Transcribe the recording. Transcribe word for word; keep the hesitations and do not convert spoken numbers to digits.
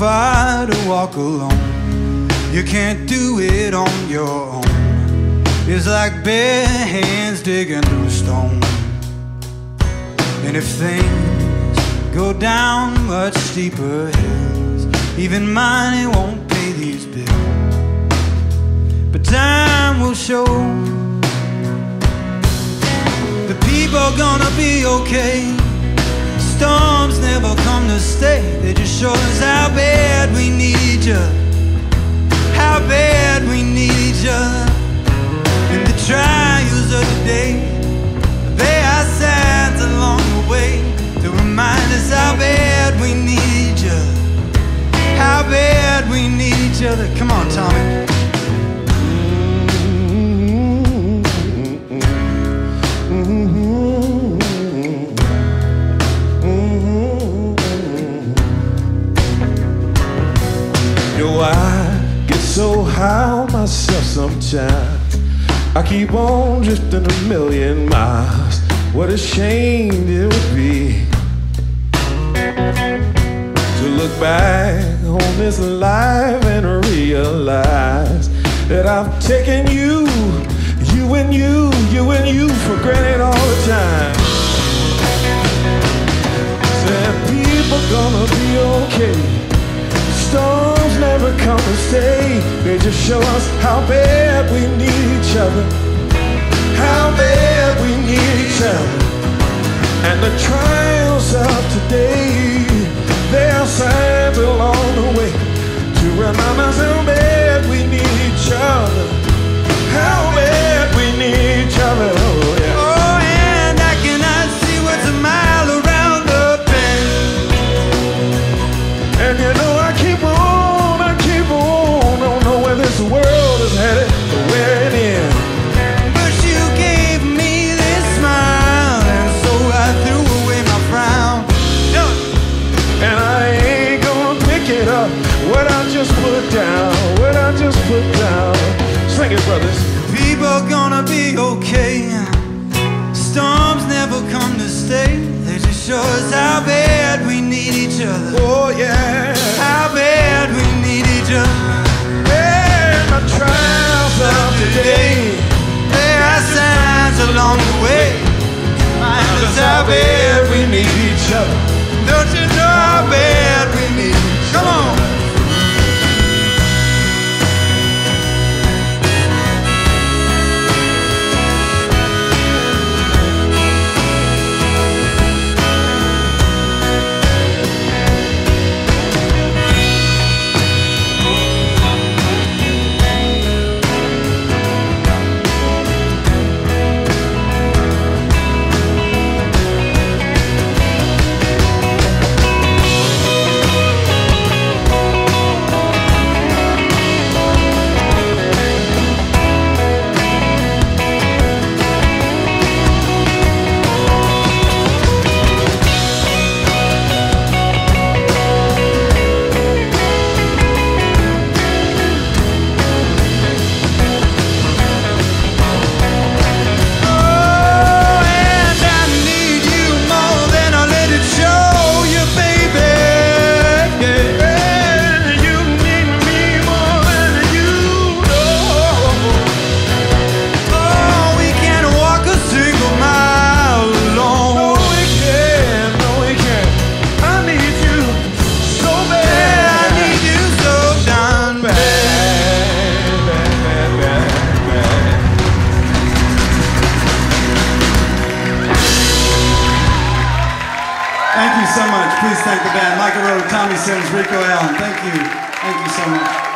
Far to walk alone, you can't do it on your own. It's like bare hands digging through stone. And if things go down much steeper hills, even money won't pay these bills. But time will show the people gonna be okay. Storms never come to stay. They just show us how bad we need ya, how bad we need ya. And the trials of the day, they are signs along the way to remind us how bad we need ya, how bad we need ya. Come on, Tommy. So how myself sometimes I keep on drifting a million miles. What a shame it would be to look back on this life and realize that I've taken you, you and you, you and you for granted all the time. Said people gonna be okay. Storms never come to stay. They just show us how bad we need each other, how bad we need each other. And the trials of today, they are signs along the way to remind us how bad we need each other, how bad we need each other. Oh, yeah. Oh, and I cannot see what's a mile around the bend. And you know I keep on, I keep on, don't know where this world is headed, or where it ends. But you gave me this smile, and so I threw away my frown. Yeah. And I ain't gonna pick it up, what I just put down, what I just put down. Sing it, brothers. People gonna be okay. Storms never come to stay. They just show us how bad we need each other. Oh, yeah. How bad we need each other. And the trials of today, they are signs along the way. That's how bad we need each other. Don't you know how bad we need each other? Come on. Thank you so much. Please thank the band. Michael Rhodes, Tommy Sims, Rico Allen. Thank you. Thank you so much.